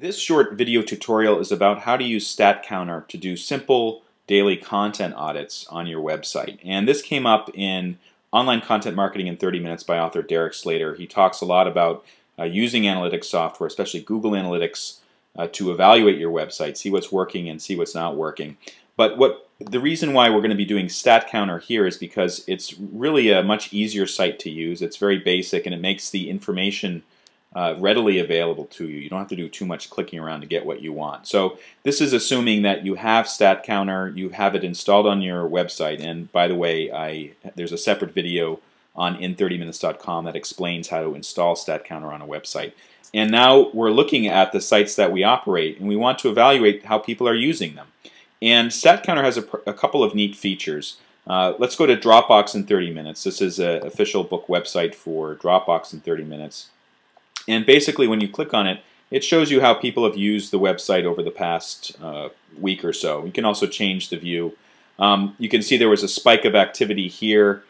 This short video tutorial is about how to use StatCounter to do simple daily content audits on your website. And this came up in Online Content Marketing in 30 Minutes by author Derek Slater. He talks a lot about using analytics software, especially Google Analytics, to evaluate your website, see what's working and see what's not working. But the reason why we're going to be doing StatCounter here is because it's really a much easier site to use. It's very basic and it makes the information readily available to you. You don't have to do too much clicking around to get what you want. So this is assuming that you have StatCounter, you have it installed on your website, and by the way, there's a separate video on In30Minutes.com that explains how to install StatCounter on a website. And now we're looking at the sites that we operate and we want to evaluate how people are using them. And StatCounter has a couple of neat features. Let's go to Dropbox in 30 Minutes. This is an official book website for Dropbox in 30 Minutes. And basically when you click on it, it shows you how people have used the website over the past week or so. You can also change the view. You can see there was a spike of activity here,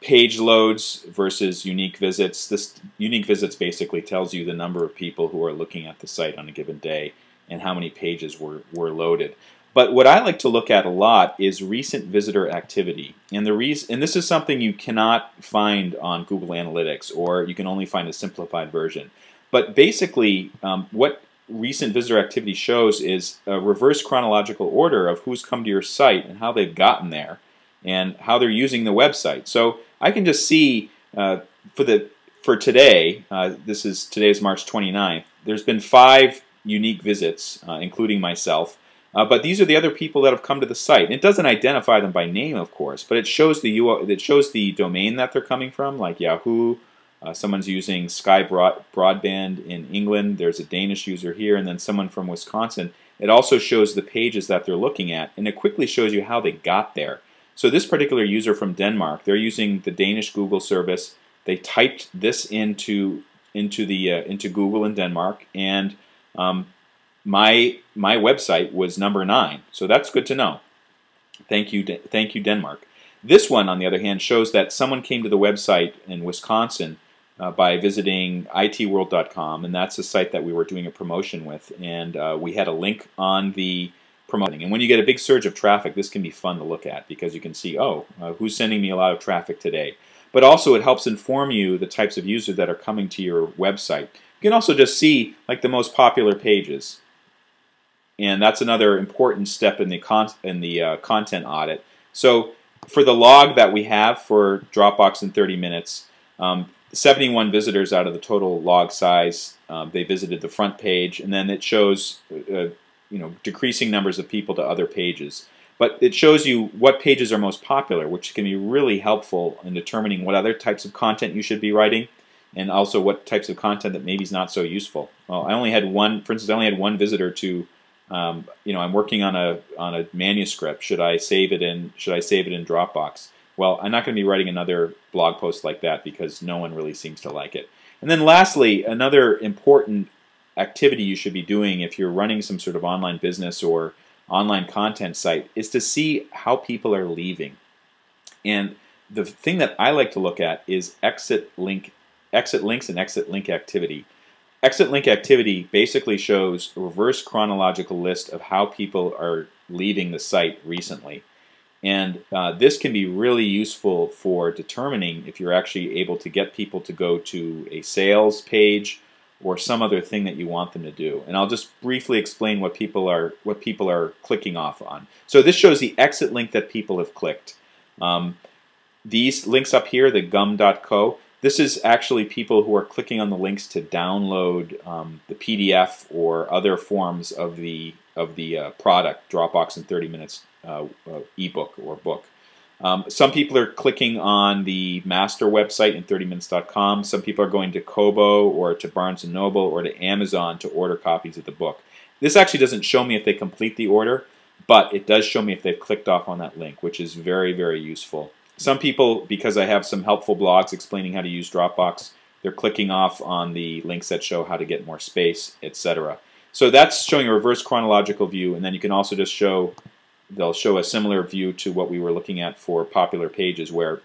page loads versus unique visits. This unique visits basically tells you the number of people who are looking at the site on a given day and how many pages were loaded. But what I like to look at a lot is recent visitor activity. And the reason, and this is something you cannot find on Google Analytics, or you can only find a simplified version. But basically, what recent visitor activity shows is a reverse chronological order of who's come to your site and how they've gotten there and how they're using the website. So I can just see for today, this is today's March 29th, there's been 5 unique visits, including myself. But these are the other people that have come to the site. And it doesn't identify them by name, of course, but it shows the URL, it shows the domain that they're coming from, like Yahoo. Someone's using Sky Broadband in England. There's a Danish user here, and then someone from Wisconsin. It also shows the pages that they're looking at, and it quickly shows you how they got there. So this particular user from Denmark, they're using the Danish Google service. They typed this into Google in Denmark, and my website was number 9, so that's good to know. Thank you, Denmark. This one, on the other hand, shows that someone came to the website in Wisconsin by visiting itworld.com, and that's a site that we were doing a promotion with, and we had a link on the promoting. And when you get a big surge of traffic, this can be fun to look at because you can see, oh, who's sending me a lot of traffic today. But also it helps inform you the types of users that are coming to your website. You can also just see like the most popular pages. And that's another important step in the content audit. So for the log that we have for Dropbox in 30 minutes, 71 visitors out of the total log size, they visited the front page, and then it shows decreasing numbers of people to other pages. But it shows you what pages are most popular, which can be really helpful in determining what other types of content you should be writing, and also what types of content that maybe is not so useful. Well, I only had one, for instance, I only had one visitor to I'm working on a manuscript. Should I save it in Dropbox? Well, I'm not going to be writing another blog post like that because no one really seems to like it. And then lastly, another important activity you should be doing if you're running some sort of online business or online content site is to see how people are leaving. And the thing that I like to look at is exit links and exit link activity. Exit link activity basically shows a reverse chronological list of how people are leaving the site recently. And this can be really useful for determining if you're actually able to get people to go to a sales page or some other thing that you want them to do. And I'll just briefly explain what people are clicking off on. So this shows the exit link that people have clicked. These links up here, the gum.co, this is actually people who are clicking on the links to download the PDF or other forms of the product, Dropbox in 30 Minutes ebook or book. Some people are clicking on the master website in 30minutes.com. Some people are going to Kobo or to Barnes & Noble or to Amazon to order copies of the book. This actually doesn't show me if they complete the order, but it does show me if they've clicked off on that link, which is very, very useful. Some people, because I have some helpful blogs explaining how to use Dropbox, they're clicking off on the links that show how to get more space, etc. So that's showing a reverse chronological view, and then you can also just show, they'll show a similar view to what we were looking at for popular pages where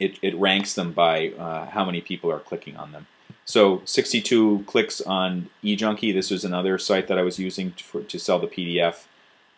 it ranks them by how many people are clicking on them. So 62 clicks on eJunkie. This was another site that I was using to sell the PDF.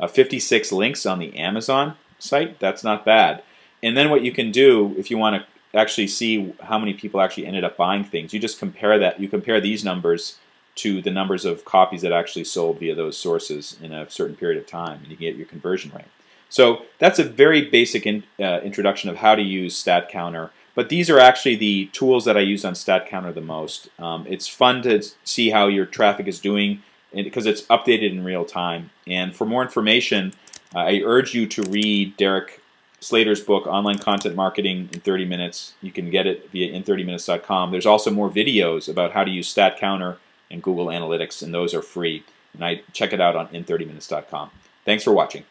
56 links on the Amazon site. That's not bad. And then what you can do if you want to actually see how many people actually ended up buying things, you just compare that. You compare these numbers to the numbers of copies that actually sold via those sources in a certain period of time, and you get your conversion rate. So that's a very basic introduction of how to use StatCounter. But these are actually the tools that I use on StatCounter the most. It's fun to see how your traffic is doing because it's updated in real time. And for more information, I urge you to read Derek Slater's book, Online Content Marketing in 30 Minutes. You can get it via In30Minutes.com. There's also more videos about how to use StatCounter and Google Analytics, and those are free. And I check it out on In30Minutes.com. Thanks for watching.